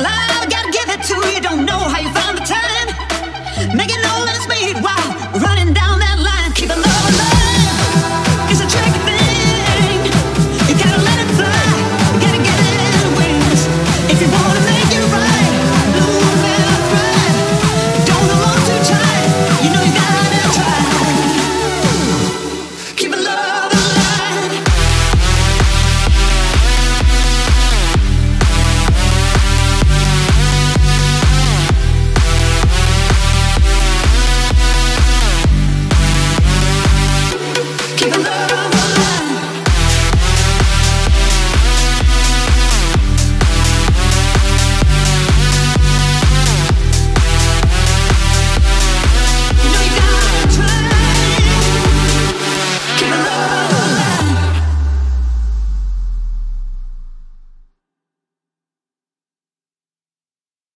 Love, gotta give it to you. Don't know how you feel.